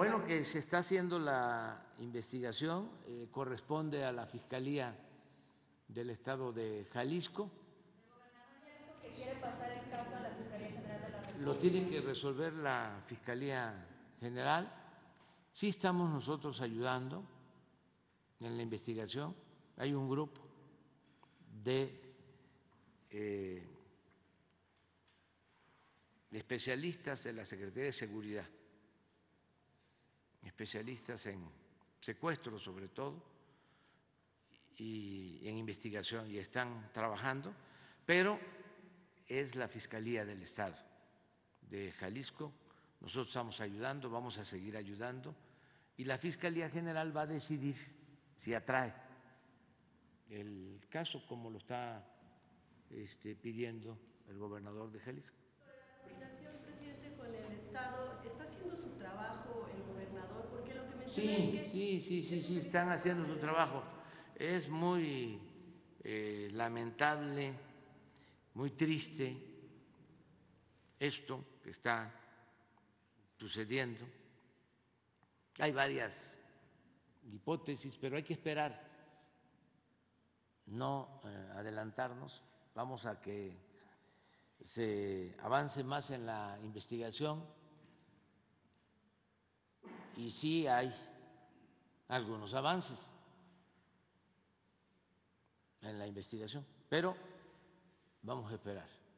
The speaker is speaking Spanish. Bueno, que se está haciendo la investigación, corresponde a la Fiscalía del Estado de Jalisco. El gobernador ya dijo que quiere pasar el caso a la Fiscalía General de la República. Lo tiene que resolver la Fiscalía General. Sí estamos nosotros ayudando en la investigación. Hay un grupo de especialistas de la Secretaría de Seguridad, especialistas en secuestros sobre todo y en investigación, y están trabajando, pero es la Fiscalía del Estado de Jalisco. Nosotros estamos ayudando, vamos a seguir ayudando, y la Fiscalía General va a decidir si atrae el caso como lo está pidiendo el gobernador de Jalisco. Sobre la coordinación, presidente, con el Estado, ¿está haciendo su trabajo el gobernador? Porque lo que menciona es que… Sí, están haciendo su trabajo. Es muy lamentable, muy triste esto que está sucediendo. Hay varias hipótesis, pero hay que esperar, no adelantarnos. Vamos a que se avance más en la investigación, y sí hay algunos avances en la investigación, pero vamos a esperar.